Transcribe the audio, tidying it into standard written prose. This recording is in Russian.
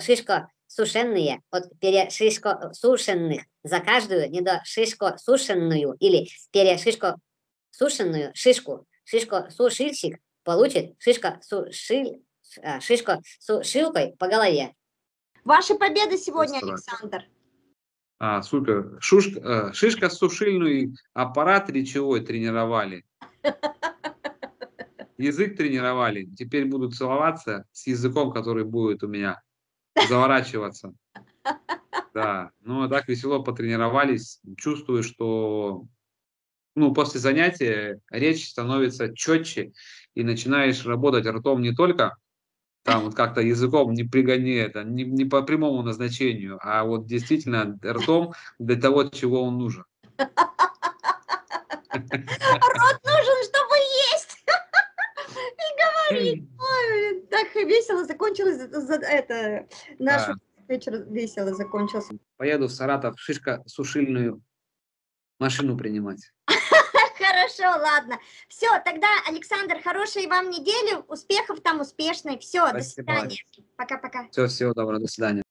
Шишкосушенные от перешишкосушенных за каждую недошишкосушенную или перешишкосушенную шишку. Шишкосушильщик получит шишкосушилкой по голове. Ваша победа сегодня, Александр. Супер. Шишкосушильный аппарат речевой тренировали. Язык тренировали. Теперь буду целоваться с языком, который будет у меня заворачиваться. Да. Ну, так весело потренировались. Чувствую, что после занятия речь становится четче. И начинаешь работать ртом не только там вот как-то языком, не пригони это, не по прямому назначению, а вот действительно ртом для того, чего он нужен. Рот нужен, чтобы есть. Говорить. Ой, так весело закончилось. Наш вечер весело закончился. Поеду в Саратов шишкосушильную машину принимать. Хорошо, ладно. Все, тогда, Александр, хорошей вам недели, успехов там успешной. Все, спасибо. До свидания. Пока-пока. Все, всего доброго, до свидания.